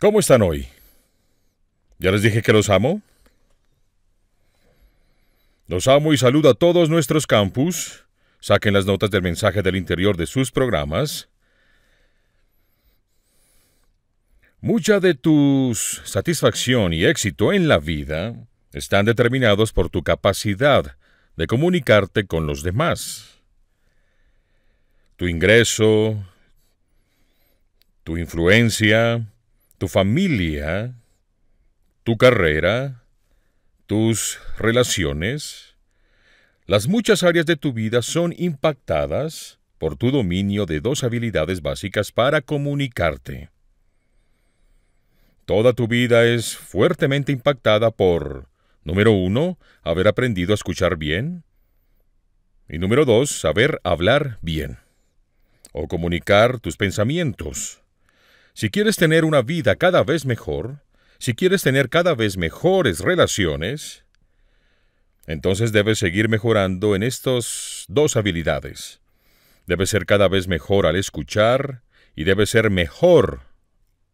¿Cómo están hoy? ¿Ya les dije que los amo? Los amo y saludo a todos nuestros campus. Saquen las notas del mensaje del interior de sus programas. Mucha de tu satisfacción y éxito en la vida están determinados por tu capacidad de comunicarte con los demás. Tu ingreso, tu influencia, tu familia, tu carrera, tus relaciones, las muchas áreas de tu vida son impactadas por tu dominio de dos habilidades básicas para comunicarte. Toda tu vida es fuertemente impactada por, número uno, haber aprendido a escuchar bien, y número dos, saber hablar bien, o comunicar tus pensamientos. Si quieres tener una vida cada vez mejor, si quieres tener cada vez mejores relaciones, entonces debes seguir mejorando en estas dos habilidades. Debes ser cada vez mejor al escuchar y debes ser mejor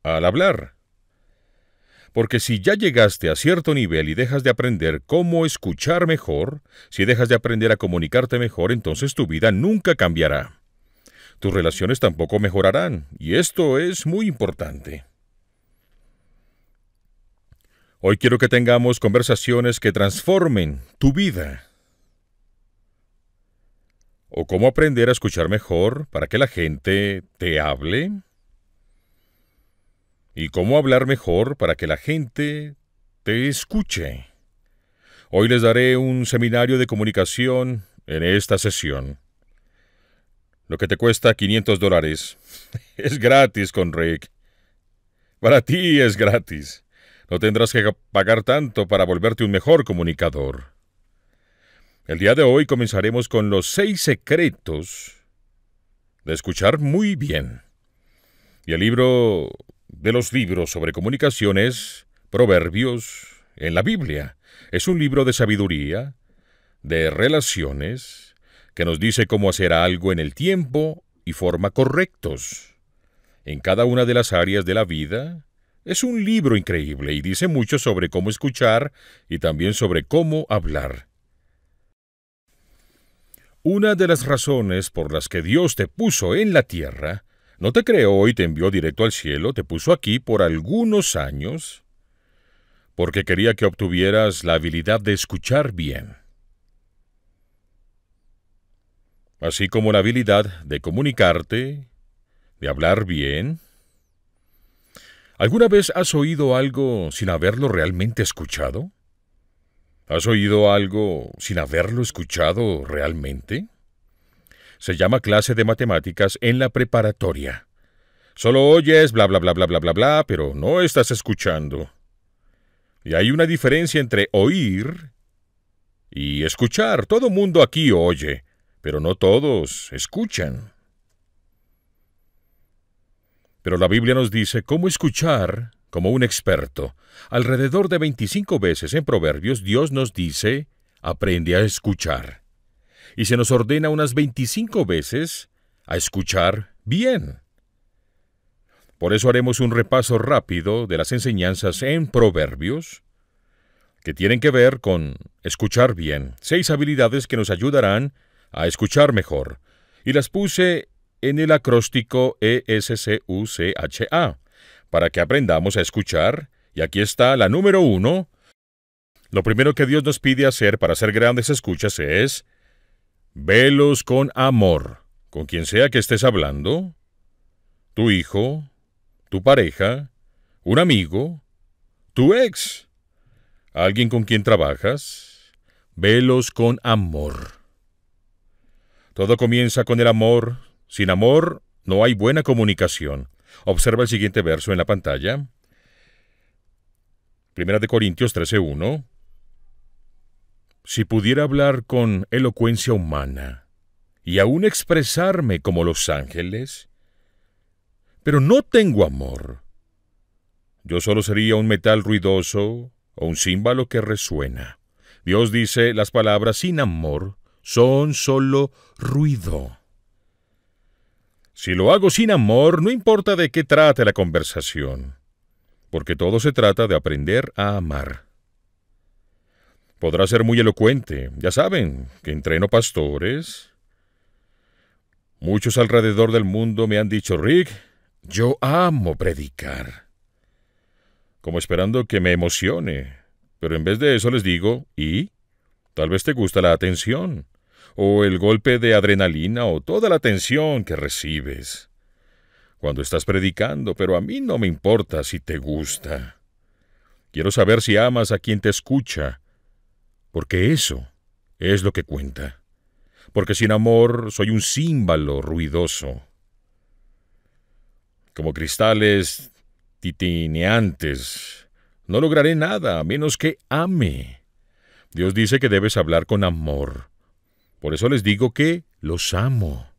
al hablar. Porque si ya llegaste a cierto nivel y dejas de aprender cómo escuchar mejor, si dejas de aprender a comunicarte mejor, entonces tu vida nunca cambiará. Tus relaciones tampoco mejorarán, y esto es muy importante. Hoy quiero que tengamos conversaciones que transformen tu vida. O cómo aprender a escuchar mejor para que la gente te hable. Y cómo hablar mejor para que la gente te escuche. Hoy les daré un seminario de comunicación en esta sesión. Lo que te cuesta $500. Es gratis con Rick. Para ti es gratis. No tendrás que pagar tanto para volverte un mejor comunicador. El día de hoy comenzaremos con los 6 secretos de escuchar muy bien. Y el libro de los libros sobre comunicación es Proverbios en la Biblia. Es un libro de sabiduría, de relaciones, que nos dice cómo hacer algo en el tiempo y forma correctos. En cada una de las áreas de la vida. Es un libro increíble y dice mucho sobre cómo escuchar y también sobre cómo hablar. Una de las razones por las que Dios te puso en la tierra, no te creó y te envió directo al cielo, te puso aquí por algunos años, porque quería que obtuvieras la habilidad de escuchar bien, así como la habilidad de comunicarte, de hablar bien. ¿Alguna vez has oído algo sin haberlo realmente escuchado? ¿Has oído algo sin haberlo escuchado realmente? Se llama clase de matemáticas en la preparatoria. Solo oyes bla bla bla bla bla bla bla, pero no estás escuchando. Y hay una diferencia entre oír y escuchar. Todo mundo aquí oye, pero no todos escuchan. Pero la Biblia nos dice cómo escuchar como un experto. Alrededor de 25 veces en Proverbios, Dios nos dice, aprende a escuchar. Y se nos ordena unas 25 veces a escuchar bien. Por eso haremos un repaso rápido de las enseñanzas en Proverbios que tienen que ver con escuchar bien. 6 habilidades que nos ayudarán a escuchar mejor. Y las puse en el acróstico ESCUCHA, para que aprendamos a escuchar. Y aquí está la número 1. Lo primero que Dios nos pide hacer para ser grandes escuchas es, velos con amor, con quien sea que estés hablando, tu hijo, tu pareja, un amigo, tu ex, alguien con quien trabajas, velos con amor. Todo comienza con el amor. Sin amor, no hay buena comunicación. Observa el siguiente verso en la pantalla. Primera de Corintios 13:1. Si pudiera hablar con elocuencia humana y aún expresarme como los ángeles, pero no tengo amor, yo solo sería un metal ruidoso o un címbalo que resuena. Dios dice, las palabras sin amor son solo ruido. Si lo hago sin amor, no importa de qué trate la conversación. porque todo se trata de aprender a amar. Podrá ser muy elocuente, ya saben, que entreno pastores. Muchos alrededor del mundo me han dicho, Rick, yo amo predicar. Como esperando que me emocione, pero en vez de eso les digo, ¿y? Tal vez te gusta la atención, o el golpe de adrenalina, o toda la atención que recibes cuando estás predicando, pero a mí no me importa si te gusta. Quiero saber si amas a quien te escucha, porque eso es lo que cuenta. Porque sin amor soy un címbalo ruidoso. Como cristales titineantes, no lograré nada a menos que ame. Dios dice que debes hablar con amor. Por eso les digo que los amo.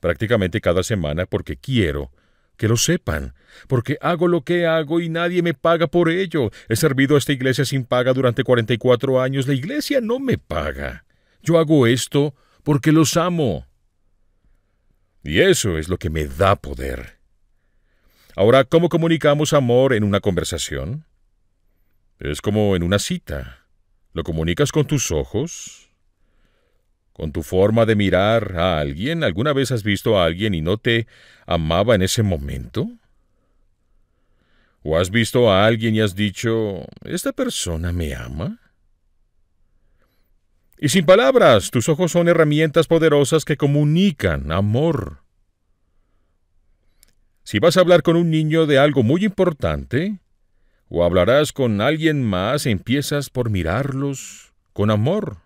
Prácticamente cada semana porque quiero que lo sepan, porque hago lo que hago y nadie me paga por ello. He servido a esta iglesia sin paga durante 44 años. La iglesia no me paga. Yo hago esto porque los amo. Y eso es lo que me da poder. Ahora, ¿cómo comunicamos amor en una conversación? Es como en una cita. Lo comunicas con tus ojos, con tu forma de mirar a alguien. ¿Alguna vez has visto a alguien y no te amaba en ese momento? ¿O has visto a alguien y has dicho, ¿esta persona me ama? Y sin palabras, tus ojos son herramientas poderosas que comunican amor. Si vas a hablar con un niño de algo muy importante, o hablarás con alguien más, empiezas por mirarlos con amor.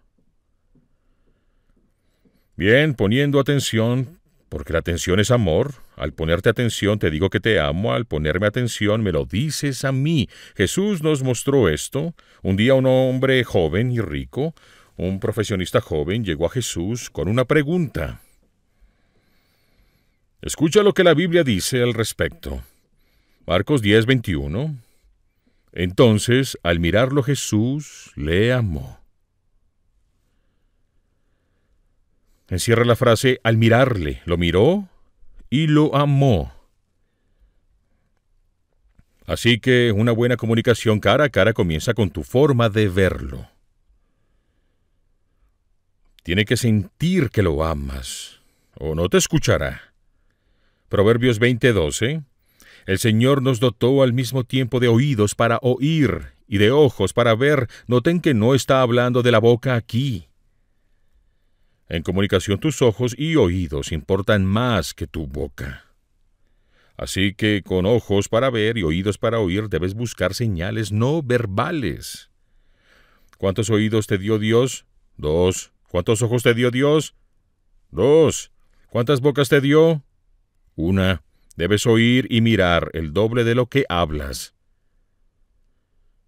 Bien, poniendo atención, porque la atención es amor. Al ponerte atención te digo que te amo, al ponerme atención me lo dices a mí. Jesús nos mostró esto. Un día un hombre joven y rico, un profesionista joven llegó a Jesús con una pregunta. Escucha lo que la Biblia dice al respecto. Marcos 10:21. Entonces, al mirarlo Jesús le amó. Encierra la frase, al mirarle, lo miró y lo amó. Así que una buena comunicación cara a cara comienza con tu forma de verlo. Tiene que sentir que lo amas, o no te escuchará. Proverbios 20:12. El Señor nos dotó al mismo tiempo de oídos para oír y de ojos para ver. Noten que no está hablando de la boca aquí. En comunicación tus ojos y oídos importan más que tu boca. Así que con ojos para ver y oídos para oír debes buscar señales no verbales. ¿Cuántos oídos te dio Dios? 2. ¿Cuántos ojos te dio Dios? 2. ¿Cuántas bocas te dio? 1. Debes oír y mirar el doble de lo que hablas.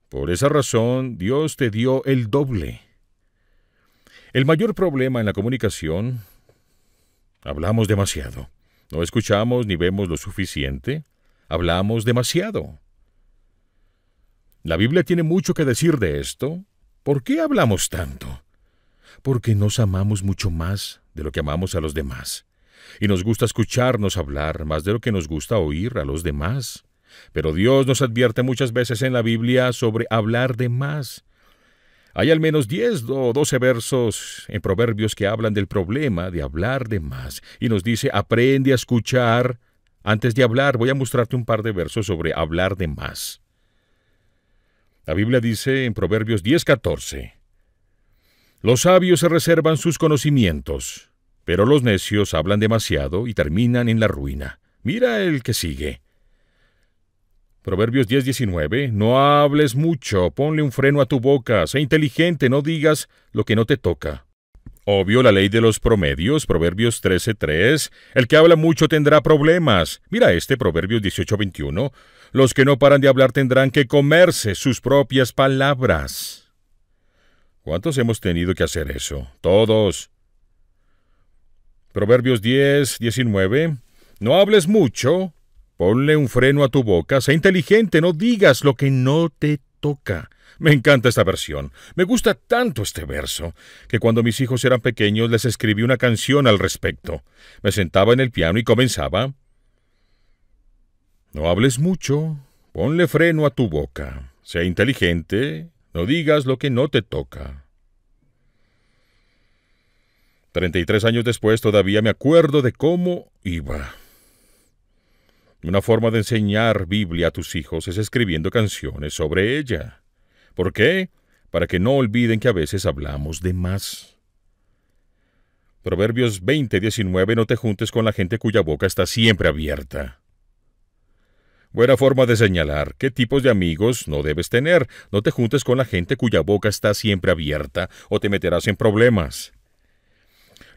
Por esa razón, Dios te dio el doble. El mayor problema en la comunicación, hablamos demasiado. No escuchamos ni vemos lo suficiente. Hablamos demasiado. La Biblia tiene mucho que decir de esto. ¿Por qué hablamos tanto? Porque nos amamos mucho más de lo que amamos a los demás. Y nos gusta escucharnos hablar más de lo que nos gusta oír a los demás. Pero Dios nos advierte muchas veces en la Biblia sobre hablar de más. Hay al menos 10 o 12 versos en Proverbios que hablan del problema de hablar de más. Y nos dice, aprende a escuchar antes de hablar. Voy a mostrarte un par de versos sobre hablar de más. La Biblia dice en Proverbios 10:14, los sabios se reservan sus conocimientos, pero los necios hablan demasiado y terminan en la ruina. Mira el que sigue. Proverbios 10:19. No hables mucho, ponle un freno a tu boca, sé inteligente, no digas lo que no te toca. Obvio la ley de los promedios, Proverbios 13:3. El que habla mucho tendrá problemas. Mira este, Proverbios 18:21. Los que no paran de hablar tendrán que comerse sus propias palabras. ¿Cuántos hemos tenido que hacer eso? Todos. Proverbios 10:19. No hables mucho, ponle un freno a tu boca, sé inteligente, no digas lo que no te toca. Me encanta esta versión. Me gusta tanto este verso, que cuando mis hijos eran pequeños les escribí una canción al respecto. Me sentaba en el piano y comenzaba. No hables mucho, Ponle freno a tu boca. Sea inteligente. No digas lo que no te toca. 33 años después todavía me acuerdo de cómo iba. Una forma de enseñar Biblia a tus hijos es escribiendo canciones sobre ella. ¿Por qué? Para que no olviden que a veces hablamos de más. Proverbios 20:19, no te juntes con la gente cuya boca está siempre abierta. Buena forma de señalar qué tipos de amigos no debes tener. No te juntes con la gente cuya boca está siempre abierta o te meterás en problemas.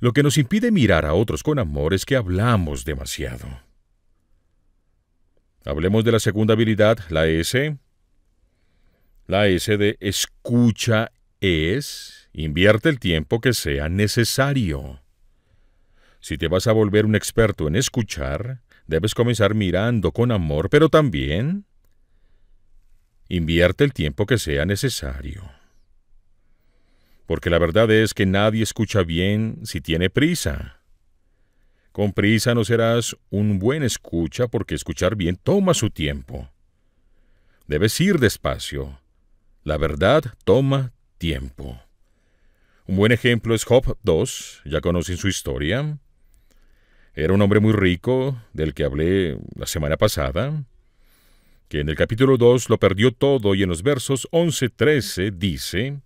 Lo que nos impide mirar a otros con amor es que hablamos demasiado. Hablemos de la segunda habilidad, la S. La S de escucha es, invierte el tiempo que sea necesario. Si te vas a volver un experto en escuchar, debes comenzar mirando con amor, pero también invierte el tiempo que sea necesario. Porque la verdad es que nadie escucha bien si tiene prisa. Con prisa no serás un buen escucha, porque escuchar bien toma su tiempo. Debes ir despacio. La verdad toma tiempo. Un buen ejemplo es Job 2. Ya conocen su historia. Era un hombre muy rico, del que hablé la semana pasada, que en el capítulo 2 lo perdió todo, y en los versos 11-13 dice: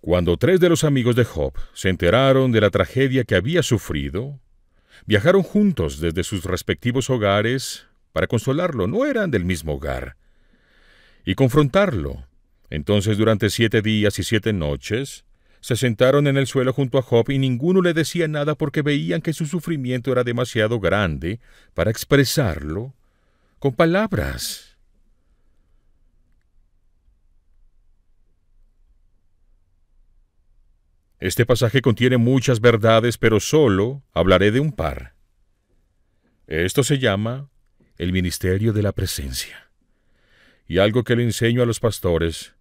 cuando 3 de los amigos de Job se enteraron de la tragedia que había sufrido, viajaron juntos desde sus respectivos hogares para consolarlo. No eran del mismo hogar. Y confrontarlo. Entonces, durante 7 días y 7 noches, se sentaron en el suelo junto a Job y ninguno le decía nada, porque veían que su sufrimiento era demasiado grande para expresarlo con palabras. Este pasaje contiene muchas verdades, pero solo hablaré de un par. Esto se llama el ministerio de la presencia. Y algo que le enseño a los pastores,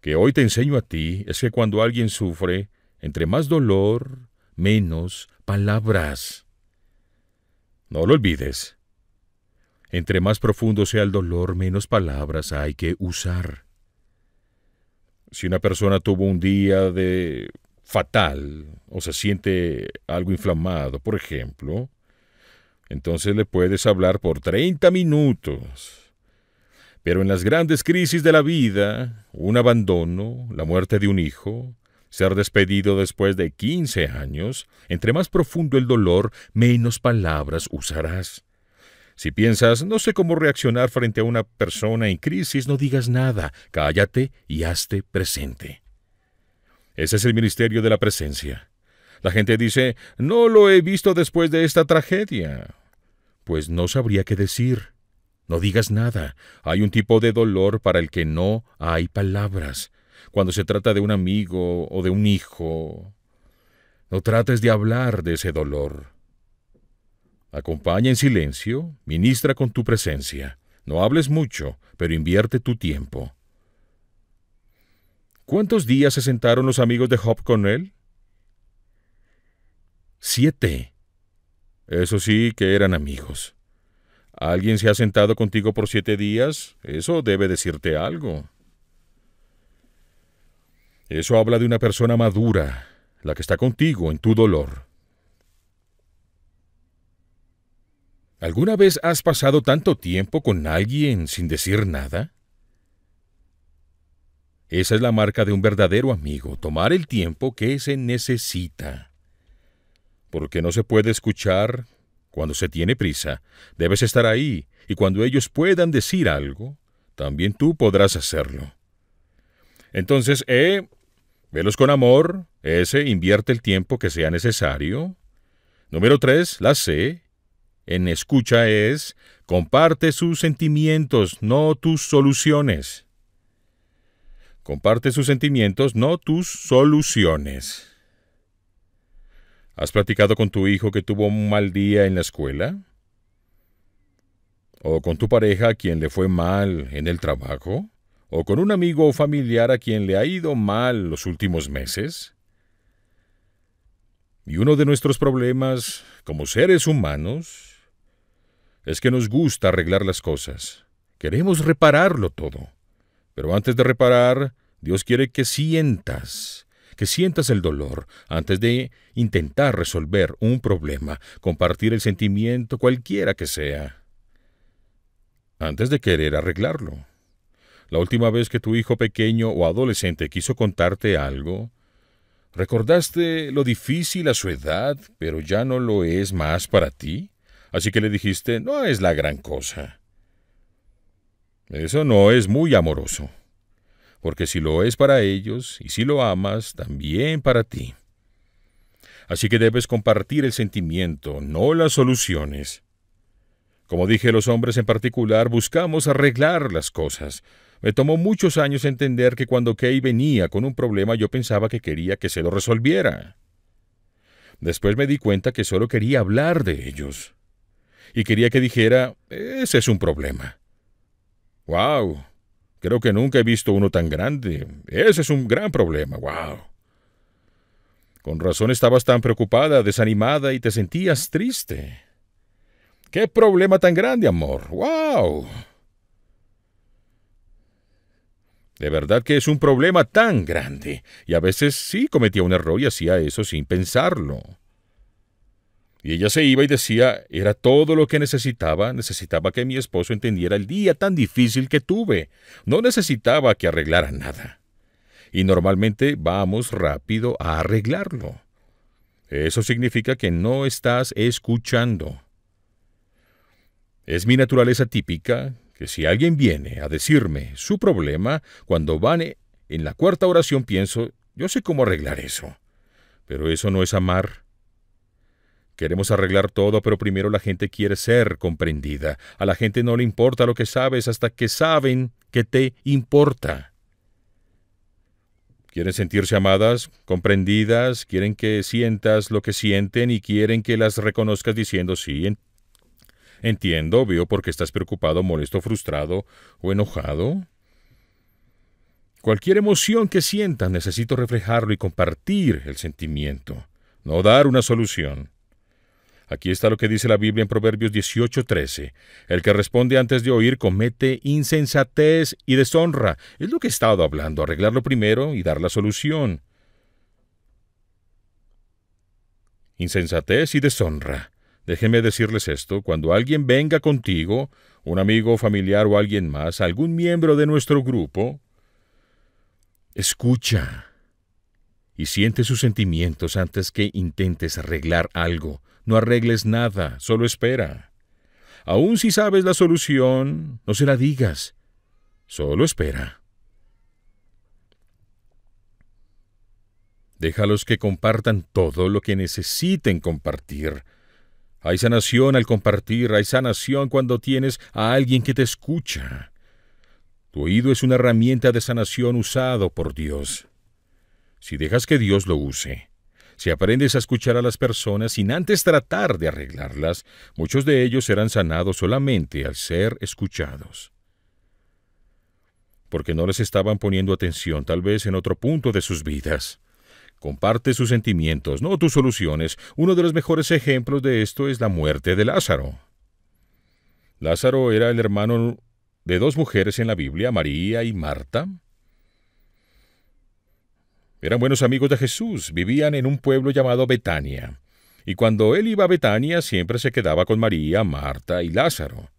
que hoy te enseño a ti, es que cuando alguien sufre, entre más dolor, menos palabras. No lo olvides. Entre más profundo sea el dolor, menos palabras hay que usar. Si una persona tuvo un día de fatal, o se siente algo inflamado, por ejemplo, entonces le puedes hablar por 30 minutos. Pero en las grandes crisis de la vida, un abandono, la muerte de un hijo, ser despedido después de 15 años, entre más profundo el dolor, menos palabras usarás. Si piensas, no sé cómo reaccionar frente a una persona en crisis, no digas nada, cállate y hazte presente. Ese es el ministerio de la presencia. La gente dice, no lo he visto después de esta tragedia. Pues no sabría qué decir. No digas nada. Hay un tipo de dolor para el que no hay palabras. Cuando se trata de un amigo o de un hijo, no trates de hablar de ese dolor. Acompaña en silencio, ministra con tu presencia. No hables mucho, pero invierte tu tiempo. ¿Cuántos días se sentaron los amigos de Job con él? 7. Eso sí que eran amigos. ¿Alguien se ha sentado contigo por 7 días? Eso debe decirte algo. Eso habla de una persona madura, la que está contigo en tu dolor. ¿Alguna vez has pasado tanto tiempo con alguien sin decir nada? Esa es la marca de un verdadero amigo, tomar el tiempo que se necesita. Porque no se puede escuchar cuando se tiene prisa. Debes estar ahí, y cuando ellos puedan decir algo, también tú podrás hacerlo. Entonces, velos con amor. S, invierte el tiempo que sea necesario. Número 3, la C, en escucha es, comparte sus sentimientos, no tus soluciones. Comparte sus sentimientos, no tus soluciones. ¿Has platicado con tu hijo que tuvo un mal día en la escuela? ¿O con tu pareja a quien le fue mal en el trabajo? ¿O con un amigo o familiar a quien le ha ido mal los últimos meses? Y uno de nuestros problemas como seres humanos Es que nos gusta arreglar las cosas. Queremos repararlo todo. Pero antes de reparar, Dios quiere que sientas el dolor antes de intentar resolver un problema, compartir el sentimiento cualquiera que sea, antes de querer arreglarlo. La última vez que tu hijo pequeño o adolescente quiso contarte algo, recordaste lo difícil a su edad, pero ya no lo es más para ti, así que le dijiste, no es la gran cosa. Eso no es muy amoroso, porque si lo es para ellos y si lo amas, también para ti. Así que debes compartir el sentimiento, no las soluciones. Como dije, los hombres en particular buscamos arreglar las cosas. Me tomó muchos años entender que cuando Kay venía con un problema yo pensaba que quería que se lo resolviera. Después me di cuenta que solo quería hablar de ellos. Y quería que dijera, ese es un problema. ¡Wow! Creo que nunca he visto uno tan grande. Ese es un gran problema. ¡Wow! Con razón estabas tan preocupada, desanimada y te sentías triste. ¡Qué problema tan grande, amor! ¡Wow! De verdad que es un problema tan grande, y a veces sí cometía un error y hacía eso sin pensarlo. Y ella se iba y decía, era todo lo que necesitaba, necesitaba que mi esposo entendiera el día tan difícil que tuve, no necesitaba que arreglara nada. Y normalmente vamos rápido a arreglarlo. Eso significa que no estás escuchando. Es mi naturaleza típica, que si alguien viene a decirme su problema, cuando van en la cuarta oración pienso, yo sé cómo arreglar eso. Pero eso no es amar. Queremos arreglar todo, pero primero la gente quiere ser comprendida. A la gente no le importa lo que sabes hasta que saben que te importa. Quieren sentirse amadas, comprendidas, quieren que sientas lo que sienten y quieren que las reconozcas diciendo, sí, entiendo, veo por qué estás preocupado, molesto, frustrado o enojado. Cualquier emoción que sientas, necesito reflejarlo y compartir el sentimiento, no dar una solución. Aquí está lo que dice la Biblia en Proverbios 18:13. El que responde antes de oír comete insensatez y deshonra. Es lo que he estado hablando, arreglarlo primero y dar la solución. Insensatez y deshonra. Déjenme decirles esto, cuando alguien venga contigo, un amigo, familiar o alguien más, algún miembro de nuestro grupo, escucha y siente sus sentimientos antes que intentes arreglar algo. No arregles nada, solo espera. Aun si sabes la solución, no se la digas, solo espera. Déjalos que compartan todo lo que necesiten compartir. Hay sanación al compartir, hay sanación cuando tienes a alguien que te escucha. Tu oído es una herramienta de sanación usado por Dios. Si dejas que Dios lo use, si aprendes a escuchar a las personas sin antes tratar de arreglarlas, muchos de ellos serán sanados solamente al ser escuchados. Porque no les estaban poniendo atención, tal vez en otro punto de sus vidas. Comparte sus sentimientos, no tus soluciones. Uno de los mejores ejemplos de esto es la muerte de Lázaro. Lázaro era el hermano de dos mujeres en la Biblia, María y Marta. Eran buenos amigos de Jesús, vivían en un pueblo llamado Betania. Y cuando él iba a Betania, siempre se quedaba con María, Marta y Lázaro.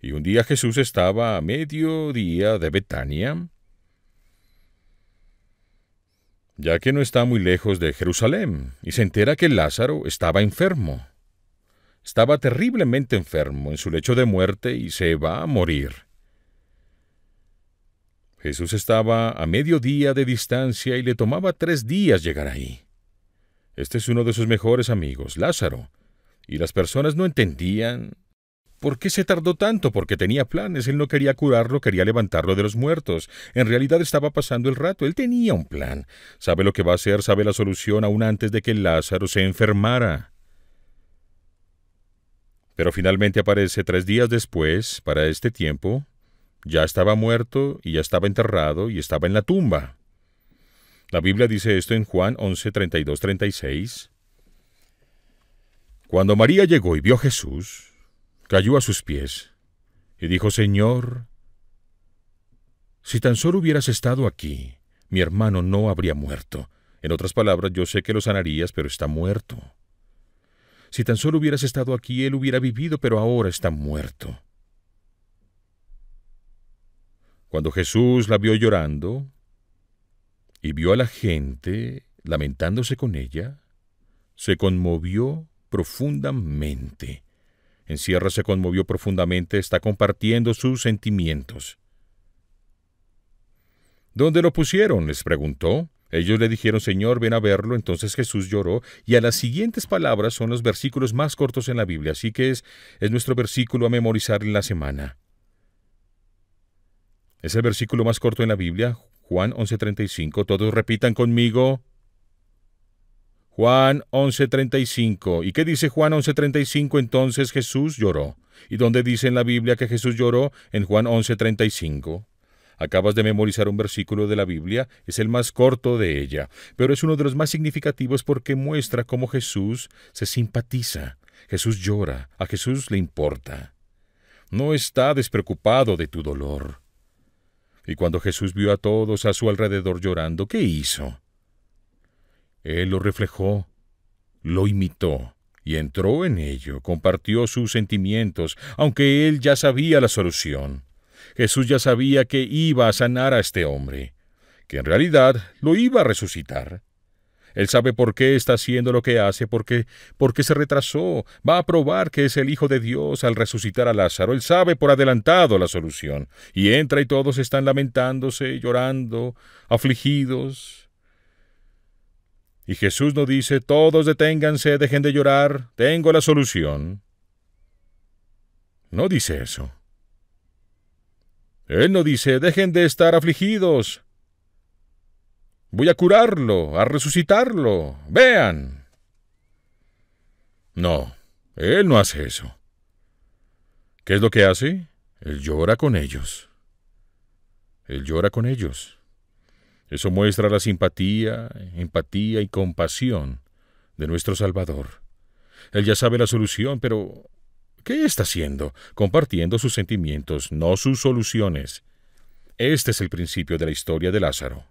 Y un día Jesús estaba a mediodía de Betania, ya que no está muy lejos de Jerusalén, y se entera que Lázaro estaba enfermo. Estaba terriblemente enfermo en su lecho de muerte y se va a morir. Jesús estaba a mediodía de distancia y le tomaba 3 días llegar ahí. Este es uno de sus mejores amigos, Lázaro, y las personas no entendían por qué se tardó tanto, porque tenía planes. Él no quería curarlo, quería levantarlo de los muertos. En realidad estaba pasando el rato, él tenía un plan. Sabe lo que va a hacer, sabe la solución aún antes de que Lázaro se enfermara. Pero finalmente aparece 3 días después. Para este tiempo, ya estaba muerto y ya estaba enterrado y estaba en la tumba. La Biblia dice esto en Juan 11, 32, 36. Cuando María llegó y vio a Jesús, Cayó a sus pies y dijo, «Señor, si tan solo hubieras estado aquí, mi hermano no habría muerto. En otras palabras, yo sé que lo sanarías, pero está muerto. Si tan solo hubieras estado aquí, él hubiera vivido, pero ahora está muerto». Cuando Jesús la vio llorando y vio a la gente lamentándose con ella, se conmovió profundamente. En Sierra se conmovió profundamente, está compartiendo sus sentimientos. «¿Dónde lo pusieron?», les preguntó. Ellos le dijeron, «Señor, ven a verlo». Entonces Jesús lloró, y a las siguientes palabras son los versículos más cortos en la Biblia, así que es nuestro versículo a memorizar en la semana. Es el versículo más corto en la Biblia, Juan 11:35. Todos repitan conmigo. Juan 11:35. ¿Y qué dice Juan 11:35? Entonces Jesús lloró. ¿Y dónde dice en la Biblia que Jesús lloró? En Juan 11:35. Acabas de memorizar un versículo de la Biblia, es el más corto de ella, pero es uno de los más significativos porque muestra cómo Jesús se simpatiza. Jesús llora, a Jesús le importa. No está despreocupado de tu dolor. Y cuando Jesús vio a todos a su alrededor llorando, ¿qué hizo? Él lo reflejó, lo imitó, y entró en ello, compartió sus sentimientos, aunque él ya sabía la solución. Jesús ya sabía que iba a sanar a este hombre, que en realidad lo iba a resucitar. Él sabe por qué está haciendo lo que hace, porque se retrasó. Va a probar que es el Hijo de Dios al resucitar a Lázaro. Él sabe por adelantado la solución. Y entra y todos están lamentándose, llorando, afligidos. Y Jesús no dice, «Todos deténganse, dejen de llorar, tengo la solución». No dice eso. Él no dice, «Dejen de estar afligidos. Voy a curarlo, a resucitarlo. Vean». No, él no hace eso. ¿Qué es lo que hace? Él llora con ellos. Él llora con ellos. Eso muestra la simpatía, empatía y compasión de nuestro Salvador. Él ya sabe la solución, pero ¿qué está haciendo? Compartiendo sus sentimientos, no sus soluciones. Este es el principio de la historia de Lázaro.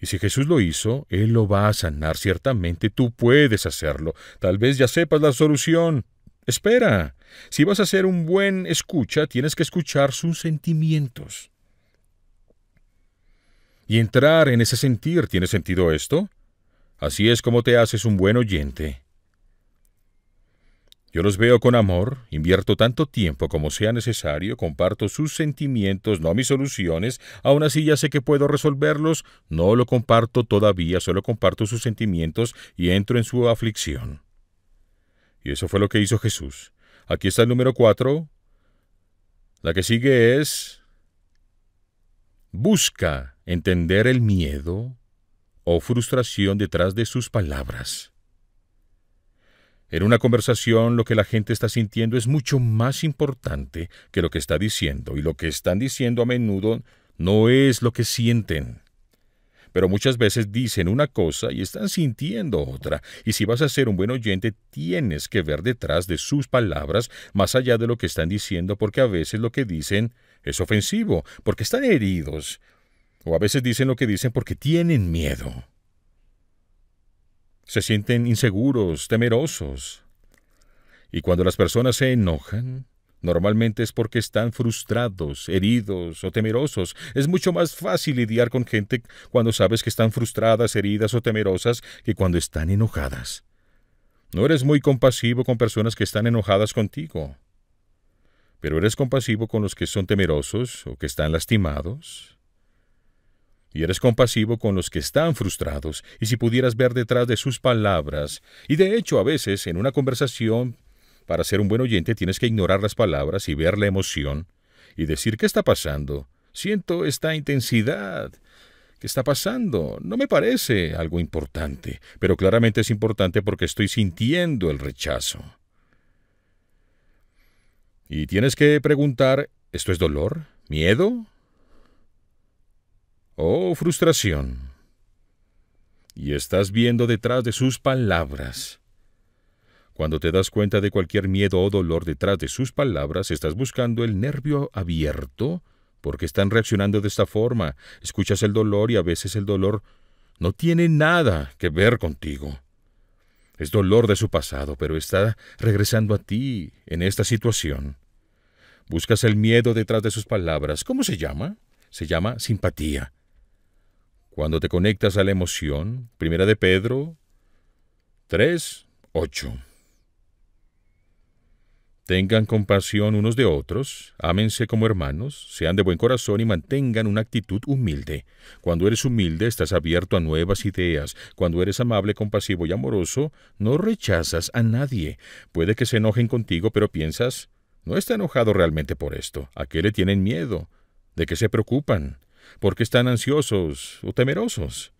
Y si Jesús lo hizo, él lo va a sanar. Ciertamente tú puedes hacerlo. Tal vez ya sepas la solución. Espera. Si vas a ser un buen escucha, tienes que escuchar sus sentimientos. Y entrar en ese sentir. ¿Tiene sentido esto? Así es como te haces un buen oyente. Yo los veo con amor, invierto tanto tiempo como sea necesario, comparto sus sentimientos, no mis soluciones, aún así ya sé que puedo resolverlos, no lo comparto todavía, solo comparto sus sentimientos y entro en su aflicción. Y eso fue lo que hizo Jesús. Aquí está el número 4. La que sigue es, busca entender el miedo o frustración detrás de sus palabras. En una conversación, lo que la gente está sintiendo es mucho más importante que lo que está diciendo, y lo que están diciendo a menudo no es lo que sienten. Pero muchas veces dicen una cosa y están sintiendo otra, y si vas a ser un buen oyente, tienes que ver detrás de sus palabras, más allá de lo que están diciendo, porque a veces lo que dicen es ofensivo, porque están heridos, o a veces dicen lo que dicen porque tienen miedo. Se sienten inseguros, temerosos. Y cuando las personas se enojan, normalmente es porque están frustrados, heridos o temerosos. Es mucho más fácil lidiar con gente cuando sabes que están frustradas, heridas o temerosas que cuando están enojadas. No eres muy compasivo con personas que están enojadas contigo, pero eres compasivo con los que son temerosos o que están lastimados. Y eres compasivo con los que están frustrados, y si pudieras ver detrás de sus palabras. Y de hecho, a veces, en una conversación, para ser un buen oyente tienes que ignorar las palabras y ver la emoción, y decir, ¿qué está pasando? Siento esta intensidad. ¿Qué está pasando? No me parece algo importante, pero claramente es importante porque estoy sintiendo el rechazo. Y tienes que preguntar, ¿esto es dolor? ¿Miedo? Oh, frustración. Y estás viendo detrás de sus palabras. Cuando te das cuenta de cualquier miedo o dolor detrás de sus palabras, estás buscando el nervio abierto porque están reaccionando de esta forma. Escuchas el dolor y a veces el dolor no tiene nada que ver contigo. Es dolor de su pasado, pero está regresando a ti en esta situación. Buscas el miedo detrás de sus palabras. ¿Cómo se llama? Se llama simpatía. Cuando te conectas a la emoción, 1 de Pedro 3:8. Tengan compasión unos de otros, ámense como hermanos, sean de buen corazón y mantengan una actitud humilde. Cuando eres humilde, estás abierto a nuevas ideas. Cuando eres amable, compasivo y amoroso, no rechazas a nadie. Puede que se enojen contigo, pero piensas, no está enojado realmente por esto. ¿A qué le tienen miedo? ¿De qué se preocupan? ¿Por qué están ansiosos o temerosos?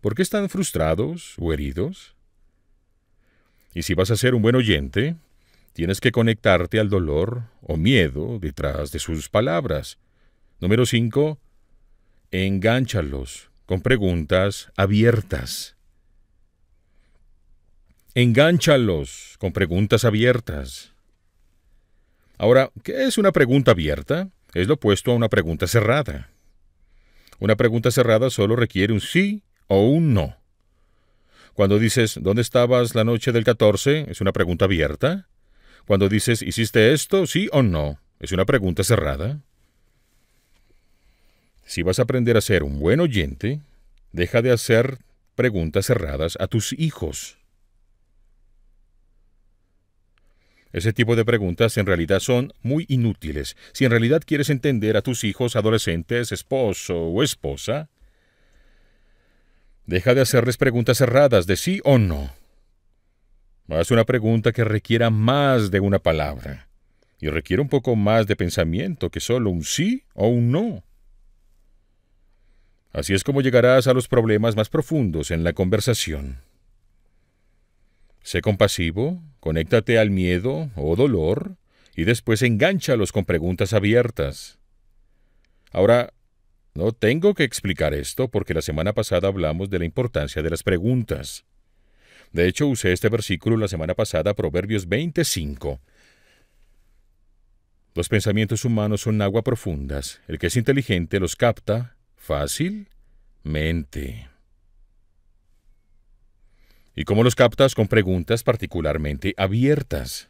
¿Por qué están frustrados o heridos? Y si vas a ser un buen oyente, tienes que conectarte al dolor o miedo detrás de sus palabras. Número 5. Engánchalos con preguntas abiertas. Engánchalos con preguntas abiertas. Ahora, ¿qué es una pregunta abierta? Es lo opuesto a una pregunta cerrada. Una pregunta cerrada solo requiere un sí o un no. Cuando dices, ¿dónde estabas la noche del 14? Es una pregunta abierta. Cuando dices, ¿hiciste esto? ¿Sí o no? Es una pregunta cerrada. Si vas a aprender a ser un buen oyente, deja de hacer preguntas cerradas a tus hijos. Ese tipo de preguntas en realidad son muy inútiles. Si en realidad quieres entender a tus hijos, adolescentes, esposo o esposa, deja de hacerles preguntas cerradas de sí o no. Haz una pregunta que requiera más de una palabra y requiere un poco más de pensamiento que solo un sí o un no. Así es como llegarás a los problemas más profundos en la conversación. Sé compasivo, conéctate al miedo o dolor y después engánchalos con preguntas abiertas. Ahora, no tengo que explicar esto porque la semana pasada hablamos de la importancia de las preguntas. De hecho, usé este versículo la semana pasada, Proverbios 25. Los pensamientos humanos son agua profundas. El que es inteligente los capta fácilmente. ¿Y cómo los captas? Con preguntas particularmente abiertas.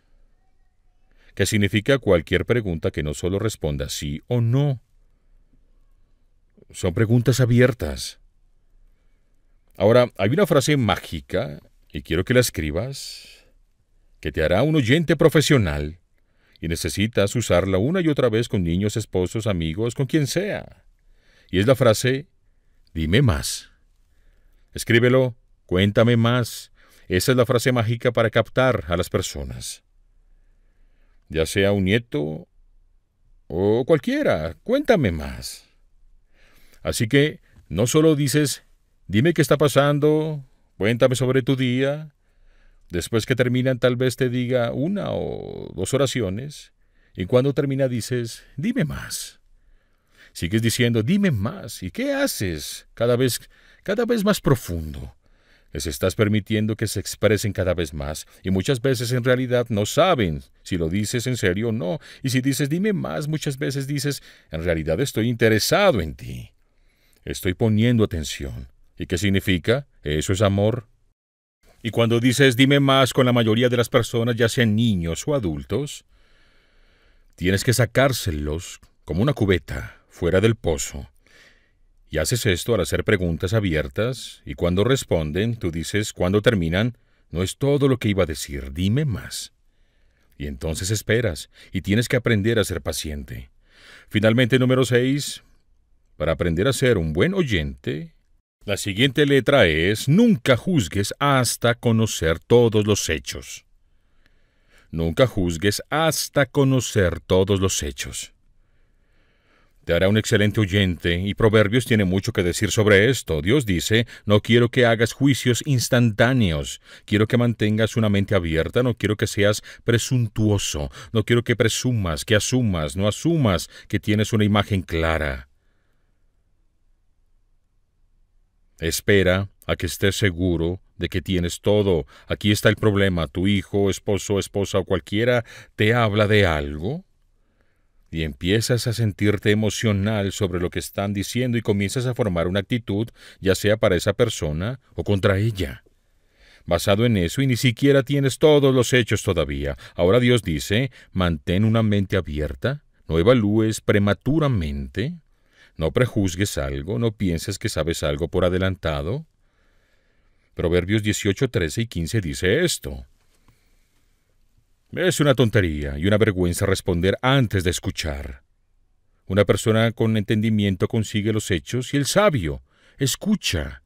Que significa cualquier pregunta que no solo responda sí o no. Son preguntas abiertas. Ahora, hay una frase mágica, y quiero que la escribas, que te hará un oyente profesional, y necesitas usarla una y otra vez con niños, esposos, amigos, con quien sea. Y es la frase, dime más. Escríbelo, cuéntame más. Esa es la frase mágica para captar a las personas. Ya sea un nieto o cualquiera, cuéntame más. Así que no solo dices, dime qué está pasando, cuéntame sobre tu día. Después que terminan, tal vez te diga una o dos oraciones. Y cuando termina dices, dime más. Sigues diciendo, dime más. ¿Y qué haces? Cada vez más profundo. Les estás permitiendo que se expresen cada vez más. Y muchas veces en realidad no saben si lo dices en serio o no. Y si dices, dime más, muchas veces dices, en realidad estoy interesado en ti. Estoy poniendo atención. ¿Y qué significa? Eso es amor. Y cuando dices, dime más con la mayoría de las personas, ya sean niños o adultos, tienes que sacárselos como una cubeta fuera del pozo. Y haces esto al hacer preguntas abiertas, y cuando responden, tú dices, cuando terminan, no es todo lo que iba a decir, dime más. Y entonces esperas, y tienes que aprender a ser paciente. Finalmente, número 6, para aprender a ser un buen oyente, la siguiente letra es, nunca juzgues hasta conocer todos los hechos. Nunca juzgues hasta conocer todos los hechos. Te hará un excelente oyente, y Proverbios tiene mucho que decir sobre esto. Dios dice, no quiero que hagas juicios instantáneos. Quiero que mantengas una mente abierta, no quiero que seas presuntuoso. No quiero que presumas, que asumas, no asumas que tienes una imagen clara. Espera a que estés seguro de que tienes todo. Aquí está el problema. Tu hijo, esposo, esposa o cualquiera te habla de algo y empiezas a sentirte emocional sobre lo que están diciendo y comienzas a formar una actitud, ya sea para esa persona o contra ella. Basado en eso, y ni siquiera tienes todos los hechos todavía. Ahora Dios dice, mantén una mente abierta, no evalúes prematuramente, no prejuzgues algo, no pienses que sabes algo por adelantado. Proverbios 18, 13 y 15 dice esto. Es una tontería y una vergüenza responder antes de escuchar. Una persona con entendimiento consigue los hechos y el sabio escucha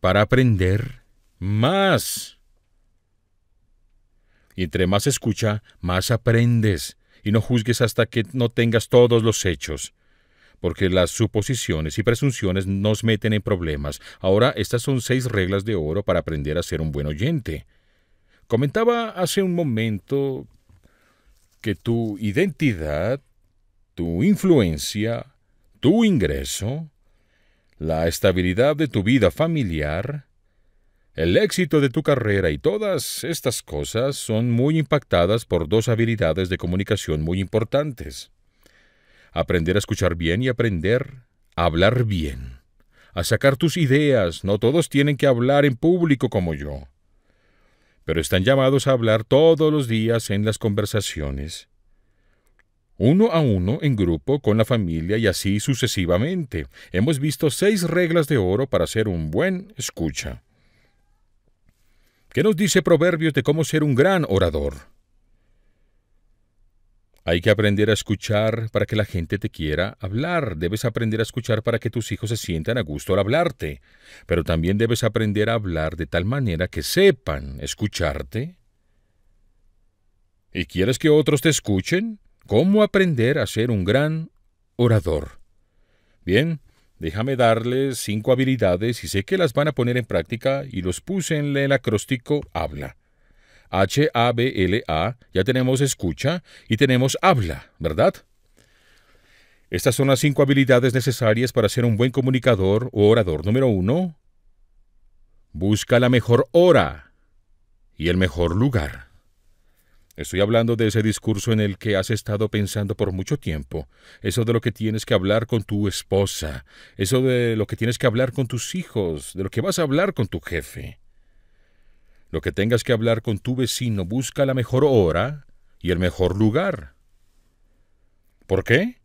para aprender más. Y entre más escucha, más aprendes. Y no juzgues hasta que no tengas todos los hechos, porque las suposiciones y presunciones nos meten en problemas. Ahora, estas son 6 reglas de oro para aprender a ser un buen oyente. Comentaba hace un momento que tu identidad, tu influencia, tu ingreso, la estabilidad de tu vida familiar, el éxito de tu carrera y todas estas cosas son muy impactadas por 2 habilidades de comunicación muy importantes. Aprender a escuchar bien y aprender a hablar bien. A sacar tus ideas. No todos tienen que hablar en público como yo, pero están llamados a hablar todos los días en las conversaciones. Uno a uno, en grupo, con la familia y así sucesivamente. Hemos visto 6 reglas de oro para ser un buen escucha. ¿Qué nos dice Proverbios de cómo ser un gran orador? Hay que aprender a escuchar para que la gente te quiera hablar. Debes aprender a escuchar para que tus hijos se sientan a gusto al hablarte. Pero también debes aprender a hablar de tal manera que sepan escucharte. ¿Y quieres que otros te escuchen? ¿Cómo aprender a ser un gran orador? Bien. Déjame darles 5 habilidades y sé que las van a poner en práctica y los puse en el acróstico HABLA. HABLA, ya tenemos escucha y tenemos habla, ¿verdad? Estas son las 5 habilidades necesarias para ser un buen comunicador o orador. Número 1, busca la mejor hora y el mejor lugar. Estoy hablando de ese discurso en el que has estado pensando por mucho tiempo, eso de lo que tienes que hablar con tu esposa, eso de lo que tienes que hablar con tus hijos, de lo que vas a hablar con tu jefe. Lo que tengas que hablar con tu vecino, busca la mejor hora y el mejor lugar. ¿Por qué?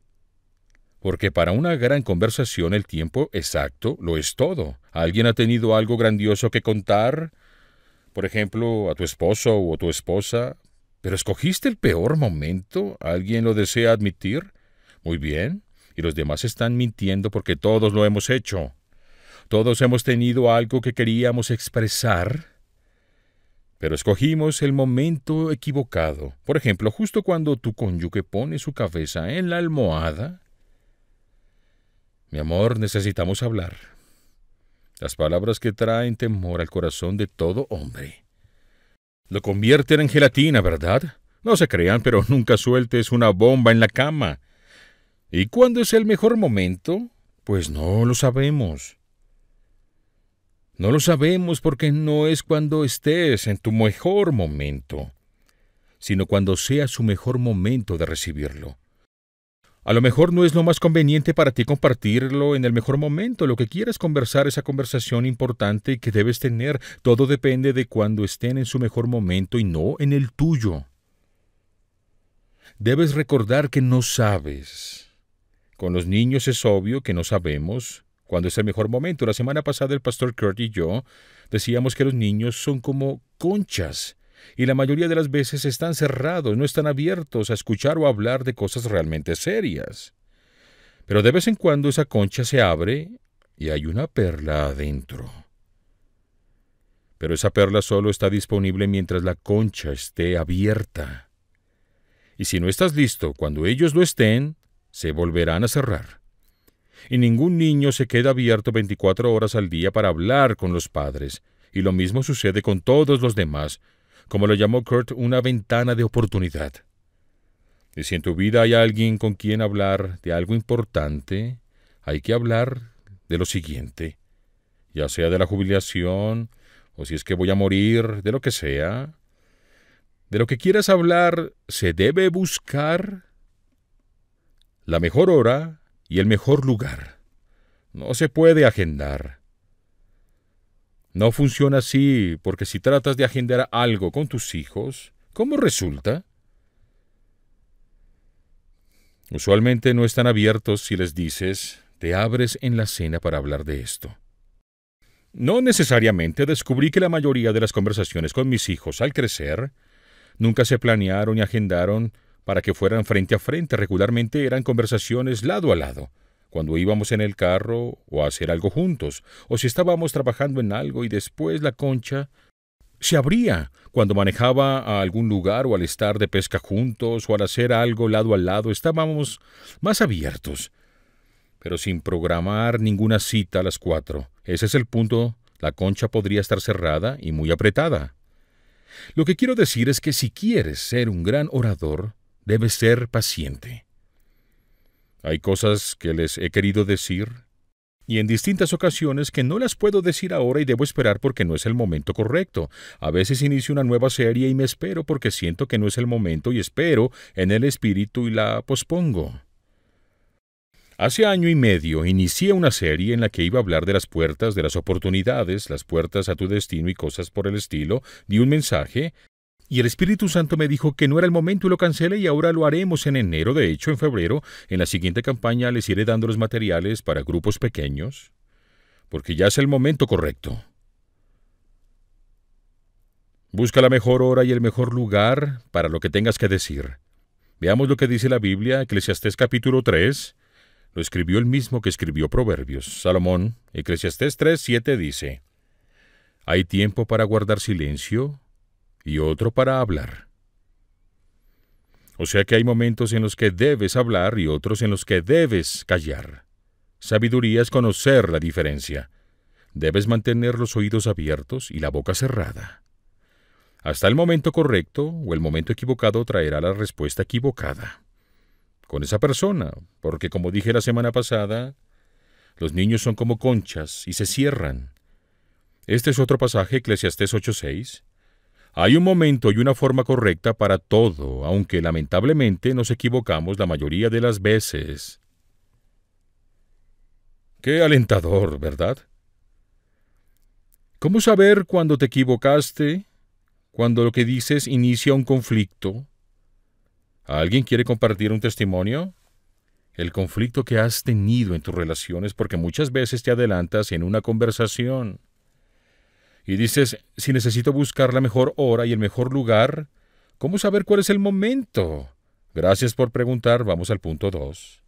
Porque para una gran conversación el tiempo exacto lo es todo. ¿Alguien ha tenido algo grandioso que contar? Por ejemplo, a tu esposo o tu esposa. ¿Pero escogiste el peor momento? ¿Alguien lo desea admitir? Muy bien. Y los demás están mintiendo porque todos lo hemos hecho. Todos hemos tenido algo que queríamos expresar, pero escogimos el momento equivocado. Por ejemplo, justo cuando tu cónyuge pone su cabeza en la almohada. Mi amor, necesitamos hablar. Las palabras que traen temor al corazón de todo hombre. Lo convierten en gelatina, ¿verdad? No se crean, pero nunca sueltes una bomba en la cama. ¿Y cuándo es el mejor momento? Pues no lo sabemos. No lo sabemos porque no es cuando estés en tu mejor momento, sino cuando sea su mejor momento de recibirlo. A lo mejor no es lo más conveniente para ti compartirlo en el mejor momento. Lo que quieras conversar, esa conversación importante que debes tener, todo depende de cuando estén en su mejor momento y no en el tuyo. Debes recordar que no sabes. Con los niños es obvio que no sabemos cuándo es el mejor momento. La semana pasada el pastor Kurt y yo decíamos que los niños son como conchas. Y la mayoría de las veces están cerrados, no están abiertos a escuchar o hablar de cosas realmente serias. Pero de vez en cuando esa concha se abre y hay una perla adentro. Pero esa perla solo está disponible mientras la concha esté abierta. Y si no estás listo, cuando ellos lo estén, se volverán a cerrar. Y ningún niño se queda abierto 24 horas al día para hablar con los padres. Y lo mismo sucede con todos los demás. Como lo llamó Kurt, una ventana de oportunidad. Y si en tu vida hay alguien con quien hablar de algo importante, hay que hablar de lo siguiente, ya sea de la jubilación, o si es que voy a morir, de lo que sea. De lo que quieras hablar, se debe buscar la mejor hora y el mejor lugar. No se puede agendar. No funciona así, porque si tratas de agendar algo con tus hijos, ¿cómo resulta? Usualmente no están abiertos si les dices, te abres en la cena para hablar de esto. No necesariamente descubrí que la mayoría de las conversaciones con mis hijos al crecer nunca se planearon y agendaron para que fueran frente a frente. Regularmente eran conversaciones lado a lado, cuando íbamos en el carro o a hacer algo juntos, o si estábamos trabajando en algo y después la concha se abría cuando manejaba a algún lugar o al estar de pesca juntos o al hacer algo lado a lado. Estábamos más abiertos, pero sin programar ninguna cita a las 4. Ese es el punto. La concha podría estar cerrada y muy apretada. Lo que quiero decir es que si quieres ser un gran orador, debes ser paciente. Hay cosas que les he querido decir, y en distintas ocasiones que no las puedo decir ahora y debo esperar porque no es el momento correcto. A veces inicio una nueva serie y me espero porque siento que no es el momento y espero en el espíritu y la pospongo. Hace año y medio inicié una serie en la que iba a hablar de las puertas de las oportunidades, las puertas a tu destino y cosas por el estilo. Di un mensaje y el Espíritu Santo me dijo que no era el momento y lo cancelé y ahora lo haremos en enero. De hecho, en febrero, en la siguiente campaña les iré dando los materiales para grupos pequeños, porque ya es el momento correcto. Busca la mejor hora y el mejor lugar para lo que tengas que decir. Veamos lo que dice la Biblia, Eclesiastés capítulo 3. Lo escribió el mismo que escribió Proverbios, Salomón. Eclesiastés 3:7 dice, «Hay tiempo para guardar silencio y otro para hablar». O sea que hay momentos en los que debes hablar y otros en los que debes callar. Sabiduría es conocer la diferencia. Debes mantener los oídos abiertos y la boca cerrada. Hasta el momento correcto o el momento equivocado traerá la respuesta equivocada con esa persona, porque como dije la semana pasada, los niños son como conchas y se cierran. Este es otro pasaje, Eclesiastés 8:6. Hay un momento y una forma correcta para todo, aunque lamentablemente nos equivocamos la mayoría de las veces. Qué alentador, ¿verdad? ¿Cómo saber cuándo te equivocaste? Cuando lo que dices inicia un conflicto. ¿Alguien quiere compartir un testimonio? El conflicto que has tenido en tus relaciones porque muchas veces te adelantas en una conversación. Y dices, si necesito buscar la mejor hora y el mejor lugar, ¿cómo saber cuál es el momento? Gracias por preguntar. Vamos al punto 2.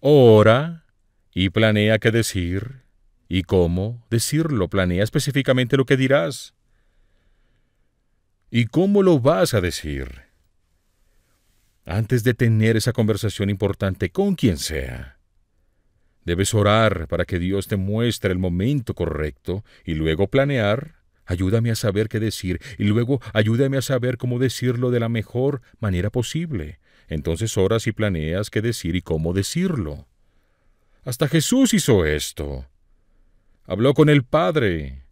Ora y planea qué decir y cómo decirlo. Planea específicamente lo que dirás y cómo lo vas a decir. Antes de tener esa conversación importante con quien sea, debes orar para que Dios te muestre el momento correcto y luego planear, ayúdame a saber qué decir, y luego ayúdame a saber cómo decirlo de la mejor manera posible. Entonces oras y planeas qué decir y cómo decirlo. Hasta Jesús hizo esto. Habló con el Padre,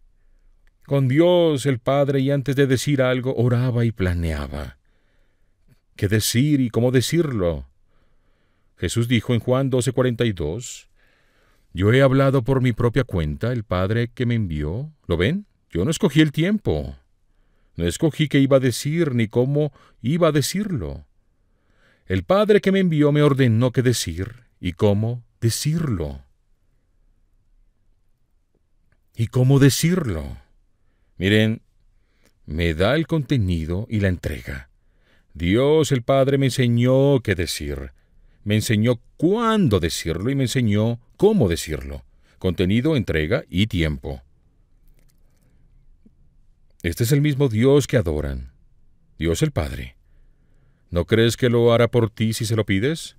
con Dios el Padre, y antes de decir algo, oraba y planeaba qué decir y cómo decirlo. Jesús dijo en Juan 12:42, «Yo he hablado por mi propia cuenta, el Padre que me envió». ¿Lo ven? Yo no escogí el tiempo. No escogí qué iba a decir ni cómo iba a decirlo. El Padre que me envió me ordenó qué decir y cómo decirlo. ¿Y cómo decirlo? Miren, me da el contenido y la entrega. Dios el Padre me enseñó qué decir, me enseñó cuándo decirlo y me enseñó cómo decirlo. Contenido, entrega y tiempo. Este es el mismo Dios que adoran, Dios el Padre. ¿No crees que lo hará por ti si se lo pides?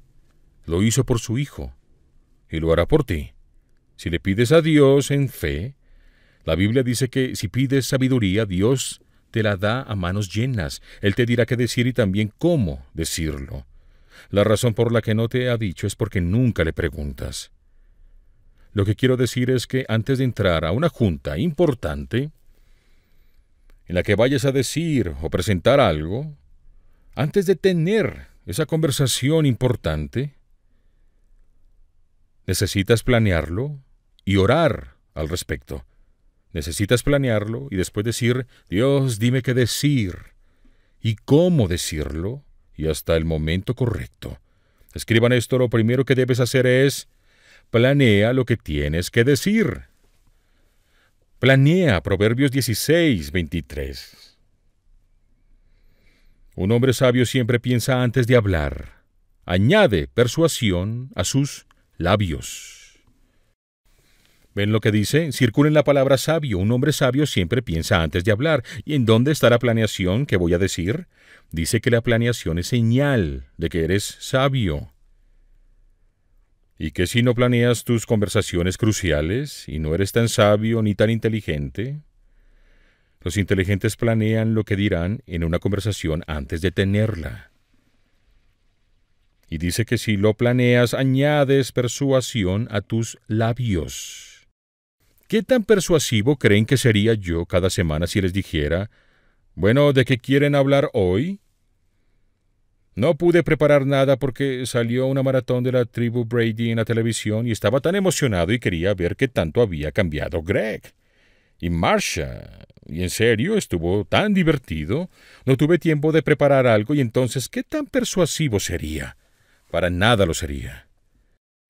Lo hizo por su Hijo y lo hará por ti. Si le pides a Dios en fe, la Biblia dice que si pides sabiduría, Dios te la da a manos llenas. Él te dirá qué decir y también cómo decirlo. La razón por la que no te ha dicho es porque nunca le preguntas. Lo que quiero decir es que antes de entrar a una junta importante en la que vayas a decir o presentar algo, antes de tener esa conversación importante, necesitas planearlo y orar al respecto. Necesitas planearlo y después decir, Dios, dime qué decir y cómo decirlo y hasta el momento correcto. Escriban esto, lo primero que debes hacer es planea lo que tienes que decir. Planea, Proverbios 16, 23. Un hombre sabio siempre piensa antes de hablar. Añade persuasión a sus labios. ¿Ven lo que dice? Circulen la palabra sabio. Un hombre sabio siempre piensa antes de hablar. ¿Y en dónde está la planeación que voy a decir? Dice que la planeación es señal de que eres sabio. ¿Y qué si no planeas tus conversaciones cruciales y no eres tan sabio ni tan inteligente? Los inteligentes planean lo que dirán en una conversación antes de tenerla. Y dice que si lo planeas, añades persuasión a tus labios. ¿Qué tan persuasivo creen que sería yo cada semana si les dijera, bueno, ¿de qué quieren hablar hoy? No pude preparar nada porque salió una maratón de la tribu Brady en la televisión y estaba tan emocionado y quería ver qué tanto había cambiado Greg y Marsha. Y en serio, estuvo tan divertido. No tuve tiempo de preparar algo y entonces, ¿qué tan persuasivo sería? Para nada lo sería.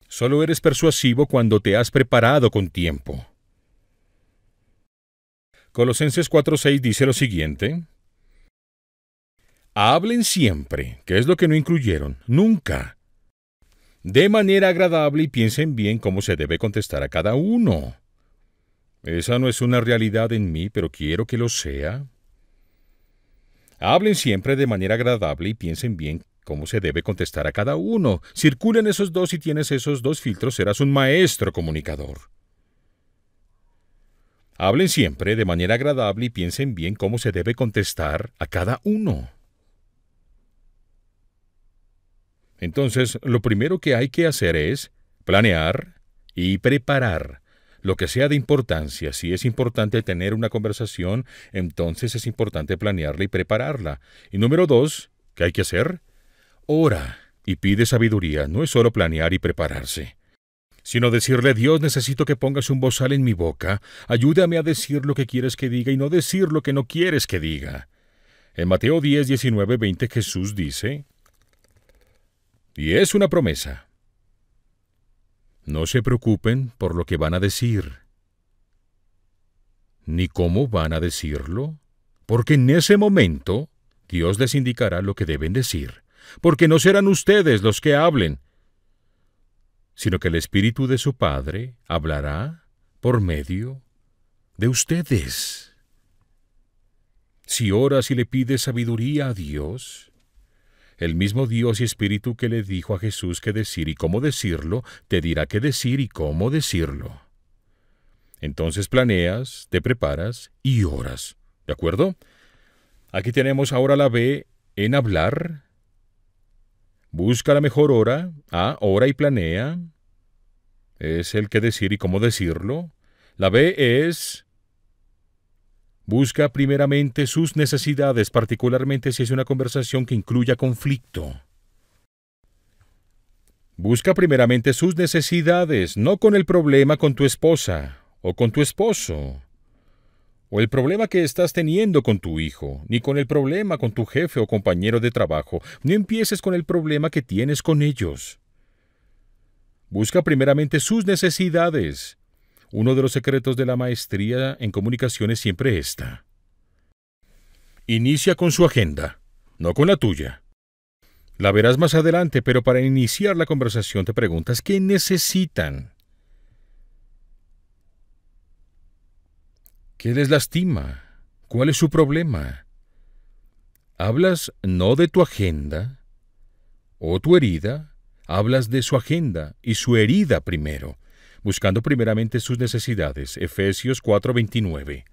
Solo eres persuasivo cuando te has preparado con tiempo. Colosenses 4:6 dice lo siguiente. Hablen siempre, que es lo que no incluyeron, nunca. De manera agradable y piensen bien cómo se debe contestar a cada uno. Esa no es una realidad en mí, pero quiero que lo sea. Hablen siempre de manera agradable y piensen bien cómo se debe contestar a cada uno. Circulen esos dos, si tienes esos dos filtros, serás un maestro comunicador. Hablen siempre de manera agradable y piensen bien cómo se debe contestar a cada uno. Entonces, lo primero que hay que hacer es planear y preparar lo que sea de importancia. Si es importante tener una conversación, entonces es importante planearla y prepararla. Y número dos, ¿qué hay que hacer? Ora y pide sabiduría. No es solo planear y prepararse, sino decirle, Dios, necesito que pongas un bozal en mi boca. Ayúdame a decir lo que quieres que diga y no decir lo que no quieres que diga. En Mateo 10, 19, 20, Jesús dice... Y es una promesa. No se preocupen por lo que van a decir, ni cómo van a decirlo, porque en ese momento Dios les indicará lo que deben decir, porque no serán ustedes los que hablen, sino que el Espíritu de su Padre hablará por medio de ustedes. Si oras y le pides sabiduría a Dios, el mismo Dios y Espíritu que le dijo a Jesús qué decir y cómo decirlo, te dirá qué decir y cómo decirlo. Entonces planeas, te preparas y oras. ¿De acuerdo? Aquí tenemos ahora la B en hablar. Busca la mejor hora. A, ora y planea. Es el qué decir y cómo decirlo. La B es... busca primeramente sus necesidades, particularmente si es una conversación que incluya conflicto. Busca primeramente sus necesidades, no con el problema con tu esposa o con tu esposo, o el problema que estás teniendo con tu hijo, ni con el problema con tu jefe o compañero de trabajo. No empieces con el problema que tienes con ellos. Busca primeramente sus necesidades. Uno de los secretos de la maestría en comunicaciones siempre está. Inicia con su agenda, no con la tuya. La verás más adelante, pero para iniciar la conversación te preguntas ¿qué necesitan? ¿Qué les lastima? ¿Cuál es su problema? Hablas no de tu agenda o tu herida, hablas de su agenda y su herida primero, buscando primeramente sus necesidades. Efesios 4:29.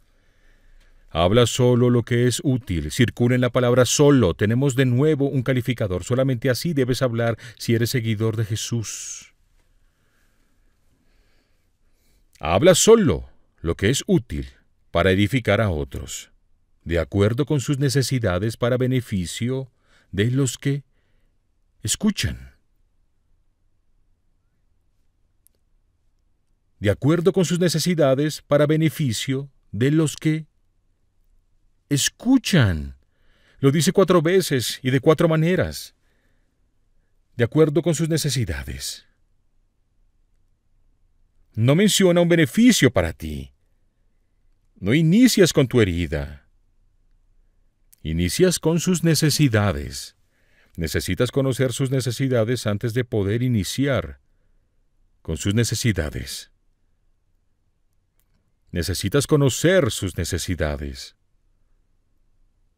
Habla solo lo que es útil. Circula en la palabra solo. Tenemos de nuevo un calificador. Solamente así debes hablar si eres seguidor de Jesús. Habla solo lo que es útil para edificar a otros, de acuerdo con sus necesidades para beneficio de los que escuchan. De acuerdo con sus necesidades para beneficio de los que escuchan. Lo dice 4 veces y de 4 maneras. De acuerdo con sus necesidades. No menciona un beneficio para ti. No inicias con tu herida. Inicias con sus necesidades. Necesitas conocer sus necesidades antes de poder iniciar con sus necesidades. Necesitas conocer sus necesidades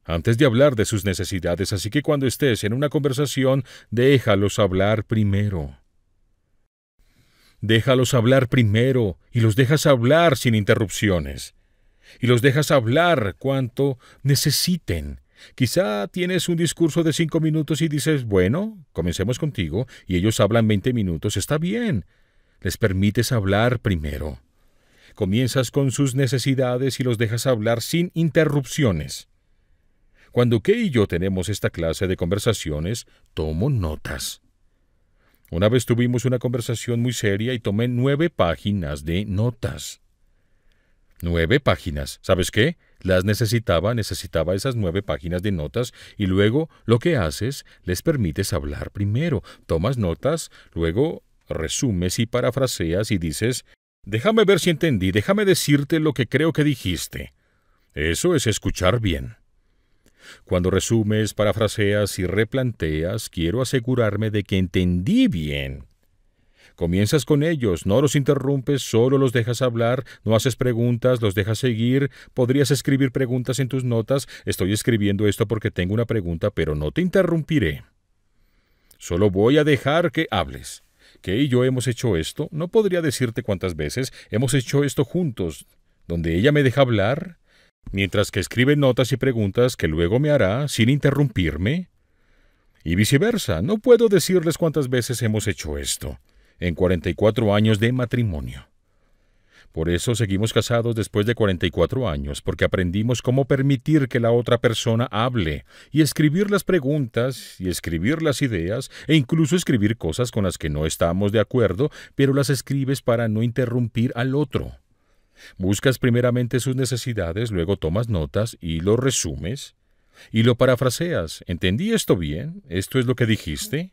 antes de hablar de sus necesidades, así que cuando estés en una conversación, déjalos hablar primero. Déjalos hablar primero y los dejas hablar sin interrupciones. Y los dejas hablar cuanto necesiten. Quizá tienes un discurso de 5 minutos y dices, bueno, comencemos contigo, y ellos hablan 20 minutos. Está bien. Les permites hablar primero. Comienzas con sus necesidades y los dejas hablar sin interrupciones. Cuando Kay y yo tenemos esta clase de conversaciones, tomo notas. Una vez tuvimos una conversación muy seria y tomé 9 páginas de notas. 9 páginas. ¿Sabes qué? Las necesitaba esas 9 páginas de notas, y luego lo que haces, les permites hablar primero. Tomas notas, luego resumes y parafraseas y dices, déjame ver si entendí, déjame decirte lo que creo que dijiste. Eso es escuchar bien. Cuando resumes, parafraseas y replanteas, quiero asegurarme de que entendí bien. Comienzas con ellos, no los interrumpes, solo los dejas hablar, no haces preguntas, los dejas seguir. Podrías escribir preguntas en tus notas. Estoy escribiendo esto porque tengo una pregunta, pero no te interrumpiré. Solo voy a dejar que hables. Kay y yo hemos hecho esto. No podría decirte cuántas veces hemos hecho esto juntos, donde ella me deja hablar, mientras que escribe notas y preguntas que luego me hará sin interrumpirme, y viceversa. No puedo decirles cuántas veces hemos hecho esto en 44 años de matrimonio. Por eso seguimos casados después de 44 años, porque aprendimos cómo permitir que la otra persona hable, y escribir las preguntas, y escribir las ideas, e incluso escribir cosas con las que no estamos de acuerdo, pero las escribes para no interrumpir al otro. Buscas primeramente sus necesidades, luego tomas notas y lo resumes, y lo parafraseas. ¿Entendí esto bien? ¿Esto es lo que dijiste?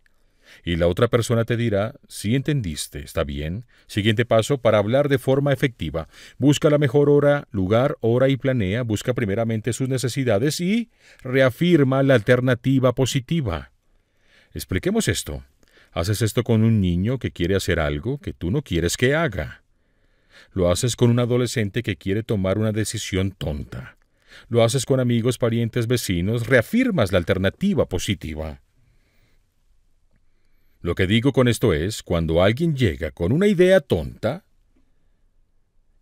Y la otra persona te dirá, sí entendiste, está bien. Siguiente paso, para hablar de forma efectiva. Busca la mejor hora, lugar, hora y planea. Busca primeramente sus necesidades y reafirma la alternativa positiva. Expliquemos esto. Haces esto con un niño que quiere hacer algo que tú no quieres que haga. Lo haces con un adolescente que quiere tomar una decisión tonta. Lo haces con amigos, parientes, vecinos. Reafirmas la alternativa positiva. Lo que digo con esto es, cuando alguien llega con una idea tonta,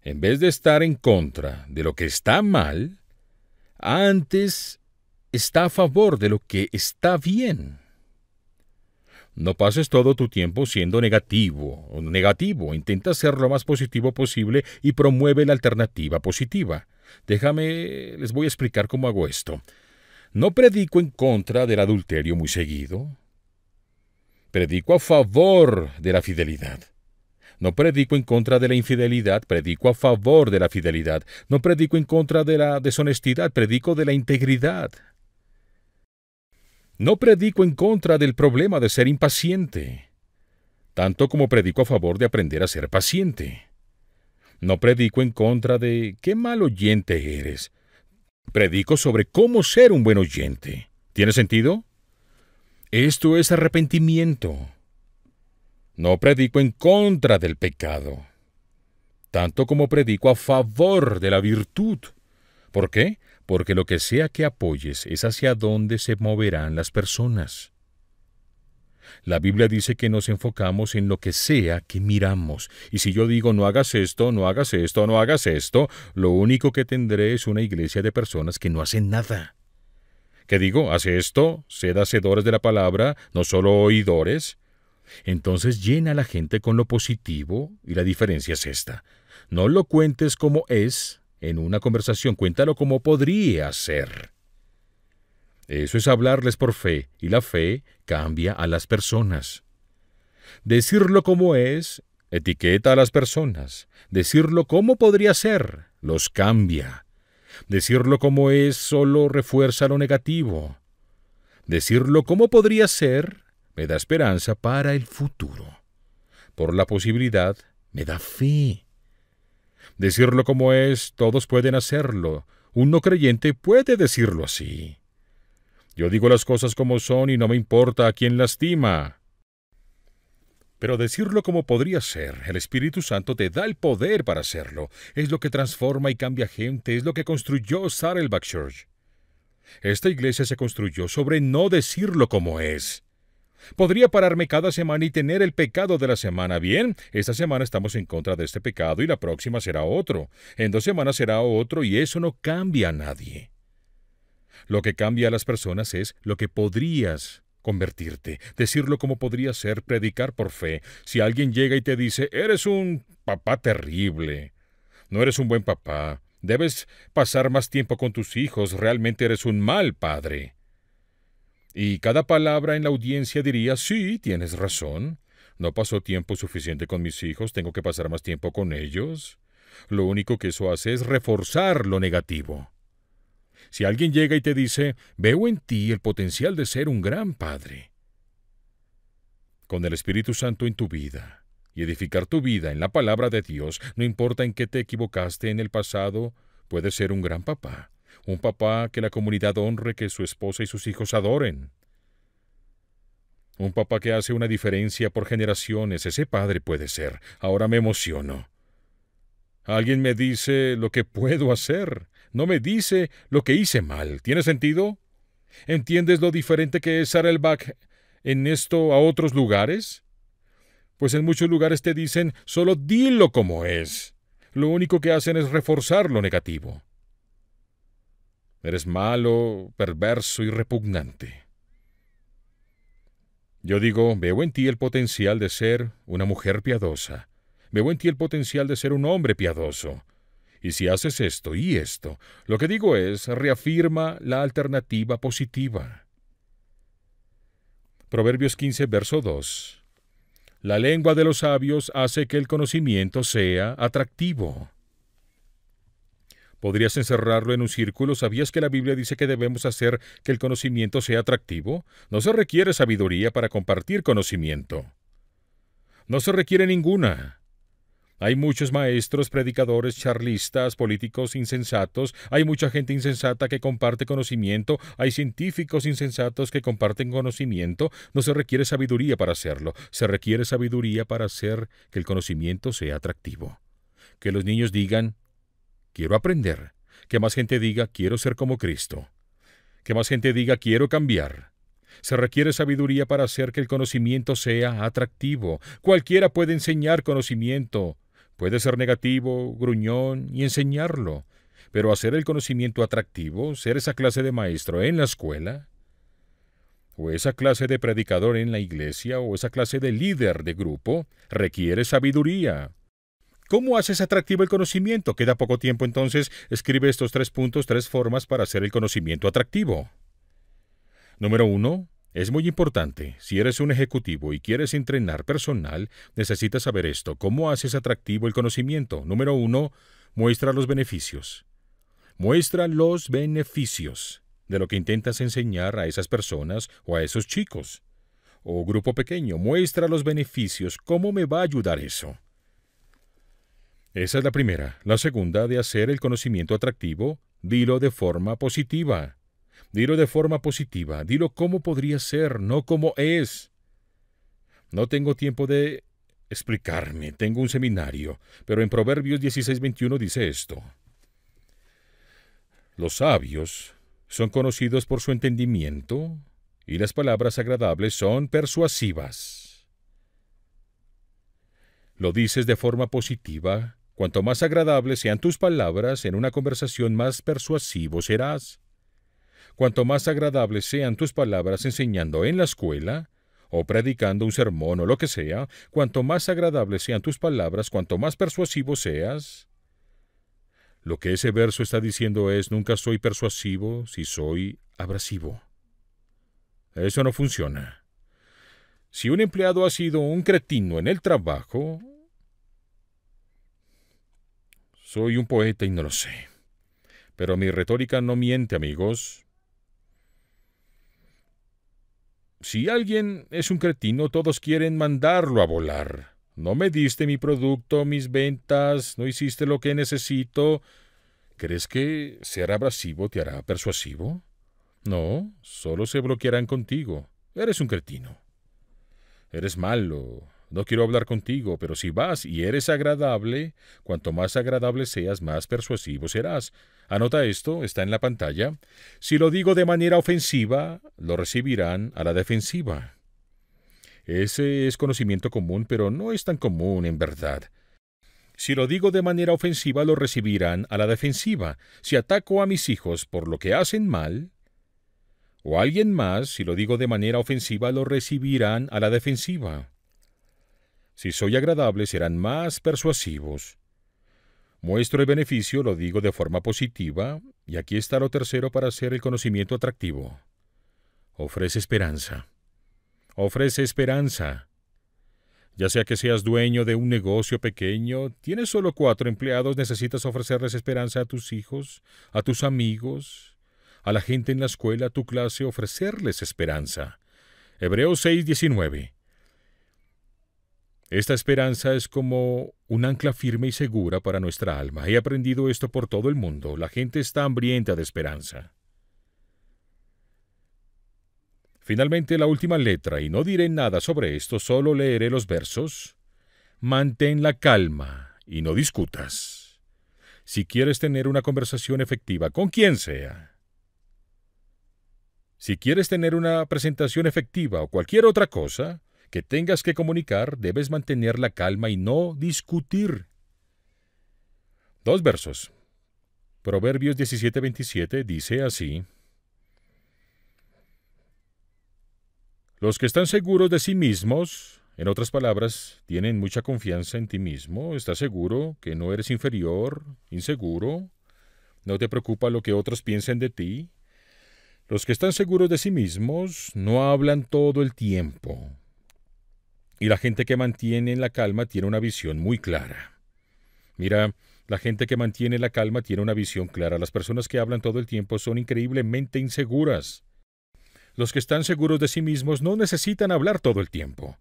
en vez de estar en contra de lo que está mal, antes está a favor de lo que está bien. No pases todo tu tiempo siendo negativo. Intenta ser lo más positivo posible y promueve la alternativa positiva. Déjame, les voy a explicar cómo hago esto. No predico en contra del adulterio muy seguido. Predico a favor de la fidelidad. No predico en contra de la infidelidad, predico a favor de la fidelidad. No predico en contra de la deshonestidad, predico de la integridad. No predico en contra del problema de ser impaciente, tanto como predico a favor de aprender a ser paciente. No predico en contra de qué mal oyente eres. Predico sobre cómo ser un buen oyente. ¿Tiene sentido? Esto es arrepentimiento. No predico en contra del pecado, tanto como predico a favor de la virtud. ¿Por qué? Porque lo que sea que apoyes es hacia dónde se moverán las personas. La Biblia dice que nos enfocamos en lo que sea que miramos. Y si yo digo, no hagas esto, no hagas esto, no hagas esto, lo único que tendré es una iglesia de personas que no hacen nada. ¿Qué digo? Haz esto, sed hacedores de la palabra, no solo oidores. Entonces llena a la gente con lo positivo, y la diferencia es esta. No lo cuentes como es en una conversación, cuéntalo como podría ser. Eso es hablarles por fe, y la fe cambia a las personas. Decirlo como es, etiqueta a las personas. Decirlo como podría ser, los cambia. Decirlo como es solo refuerza lo negativo. Decirlo como podría ser me da esperanza para el futuro. Por la posibilidad me da fe. Decirlo como es, todos pueden hacerlo. Un no creyente puede decirlo así. Yo digo las cosas como son y no me importa a quién lastima. Pero decirlo como podría ser, el Espíritu Santo te da el poder para hacerlo. Es lo que transforma y cambia gente, es lo que construyó Saddleback Church. Esta iglesia se construyó sobre no decirlo como es. Podría pararme cada semana y tener el pecado de la semana. Bien, esta semana estamos en contra de este pecado y la próxima será otro. En 2 semanas será otro y eso no cambia a nadie. Lo que cambia a las personas es lo que podrías convertirte, decirlo como podría ser, predicar por fe. Si alguien llega y te dice, eres un papá terrible, no eres un buen papá, debes pasar más tiempo con tus hijos, realmente eres un mal padre. Y cada palabra en la audiencia diría, sí, tienes razón, no pasó tiempo suficiente con mis hijos, tengo que pasar más tiempo con ellos. Lo único que eso hace es reforzar lo negativo. Si alguien llega y te dice, veo en ti el potencial de ser un gran padre. Con el Espíritu Santo en tu vida y edificar tu vida en la palabra de Dios, no importa en qué te equivocaste en el pasado, puedes ser un gran papá. Un papá que la comunidad honre, que su esposa y sus hijos adoren. Un papá que hace una diferencia por generaciones, ese padre puede ser. Ahora me emociono. Alguien me dice lo que puedo hacer. No me dice lo que hice mal. ¿Tiene sentido? ¿Entiendes lo diferente que es Saddleback en esto a otros lugares? Pues en muchos lugares te dicen, solo dilo como es. Lo único que hacen es reforzar lo negativo. Eres malo, perverso y repugnante. Yo digo, veo en ti el potencial de ser una mujer piadosa. Veo en ti el potencial de ser un hombre piadoso. Y si haces esto y esto, lo que digo es, reafirma la alternativa positiva. Proverbios 15, verso 2. La lengua de los sabios hace que el conocimiento sea atractivo. ¿Podrías encerrarlo en un círculo? ¿Sabías que la Biblia dice que debemos hacer que el conocimiento sea atractivo? No se requiere sabiduría para compartir conocimiento. No se requiere ninguna. Hay muchos maestros, predicadores, charlistas, políticos insensatos. Hay mucha gente insensata que comparte conocimiento. Hay científicos insensatos que comparten conocimiento. No se requiere sabiduría para hacerlo. Se requiere sabiduría para hacer que el conocimiento sea atractivo. Que los niños digan, quiero aprender. Que más gente diga, quiero ser como Cristo. Que más gente diga, quiero cambiar. Se requiere sabiduría para hacer que el conocimiento sea atractivo. Cualquiera puede enseñar conocimiento. Puede ser negativo, gruñón y enseñarlo, pero hacer el conocimiento atractivo, ser esa clase de maestro en la escuela, o esa clase de predicador en la iglesia, o esa clase de líder de grupo, requiere sabiduría. ¿Cómo haces atractivo el conocimiento? Queda poco tiempo, entonces escribe estos 3 puntos, 3 formas para hacer el conocimiento atractivo. Número 1. Es muy importante. Si eres un ejecutivo y quieres entrenar personal, necesitas saber esto. ¿Cómo haces atractivo el conocimiento? Número 1. Muestra los beneficios. Muestra los beneficios de lo que intentas enseñar a esas personas o a esos chicos. O grupo pequeño. Muestra los beneficios. ¿Cómo me va a ayudar eso? Esa es la primera. La segunda, de hacer el conocimiento atractivo, dilo de forma positiva. Dilo de forma positiva. Dilo como podría ser, no como es. No tengo tiempo de explicarme. Tengo un seminario. Pero en Proverbios 16:21 dice esto. Los sabios son conocidos por su entendimiento y las palabras agradables son persuasivas. Lo dices de forma positiva. Cuanto más agradables sean tus palabras en una conversación, más persuasivo serás. Cuanto más agradables sean tus palabras enseñando en la escuela, o predicando un sermón o lo que sea, cuanto más agradables sean tus palabras, cuanto más persuasivo seas. Lo que ese verso está diciendo es, nunca soy persuasivo si soy abrasivo. Eso no funciona. Si un empleado ha sido un cretino en el trabajo... Soy un poeta y no lo sé. Pero mi retórica no miente, amigos. Si alguien es un cretino, todos quieren mandarlo a volar. No me diste mi producto, mis ventas, no hiciste lo que necesito. ¿Crees que ser abrasivo te hará persuasivo? No, solo se bloquearán contigo. Eres un cretino. Eres malo. No quiero hablar contigo, pero si vas y eres agradable, cuanto más agradable seas, más persuasivo serás. Anota esto, está en la pantalla. Si lo digo de manera ofensiva, lo recibirán a la defensiva. Ese es conocimiento común, pero no es tan común en verdad. Si lo digo de manera ofensiva, lo recibirán a la defensiva. Si ataco a mis hijos por lo que hacen mal, o a alguien más, si lo digo de manera ofensiva, lo recibirán a la defensiva. Si soy agradable, serán más persuasivos. Muestro el beneficio, lo digo de forma positiva, y aquí está lo tercero para hacer el conocimiento atractivo. Ofrece esperanza. Ofrece esperanza. Ya sea que seas dueño de un negocio pequeño, tienes solo 4 empleados, necesitas ofrecerles esperanza a tus hijos, a tus amigos, a la gente en la escuela, a tu clase, ofrecerles esperanza. Hebreos 6:19. Esta esperanza es como un ancla firme y segura para nuestra alma. He aprendido esto por todo el mundo. La gente está hambrienta de esperanza. Finalmente, la última letra, y no diré nada sobre esto, solo leeré los versos. Mantén la calma y no discutas. Si quieres tener una conversación efectiva con quien sea, si quieres tener una presentación efectiva o cualquier otra cosa que tengas que comunicar, debes mantener la calma y no discutir. 2 versos. Proverbios 17:27 dice así. Los que están seguros de sí mismos, en otras palabras, tienen mucha confianza en ti mismo, estás seguro que no eres inferior, inseguro, no te preocupa lo que otros piensen de ti. Los que están seguros de sí mismos no hablan todo el tiempo. Y la gente que mantiene la calma tiene una visión muy clara. Mira, la gente que mantiene la calma tiene una visión clara. Las personas que hablan todo el tiempo son increíblemente inseguras. Los que están seguros de sí mismos no necesitan hablar todo el tiempo.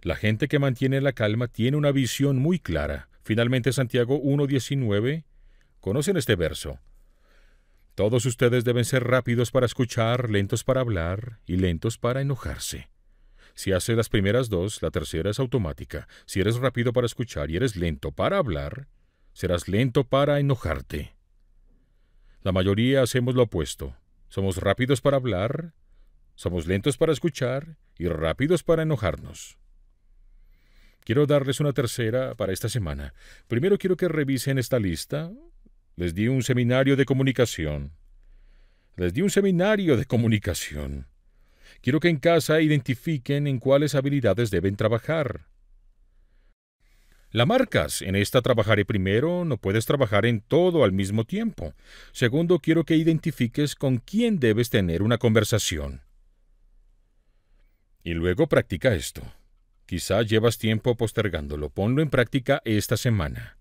La gente que mantiene la calma tiene una visión muy clara. Finalmente, Santiago 1:19. ¿Conocen este verso? Todos ustedes deben ser rápidos para escuchar, lentos para hablar y lentos para enojarse. Si haces las primeras dos, la tercera es automática. Si eres rápido para escuchar y eres lento para hablar, serás lento para enojarte. La mayoría hacemos lo opuesto. Somos rápidos para hablar, somos lentos para escuchar y rápidos para enojarnos. Quiero darles una tercera para esta semana. Primero quiero que revisen esta lista. Les di un seminario de comunicación. Quiero que en casa identifiquen en cuáles habilidades deben trabajar. La marcas. En esta trabajaré primero. No puedes trabajar en todo al mismo tiempo. Segundo, quiero que identifiques con quién debes tener una conversación. Y luego practica esto. Quizá llevas tiempo postergándolo. Ponlo en práctica esta semana.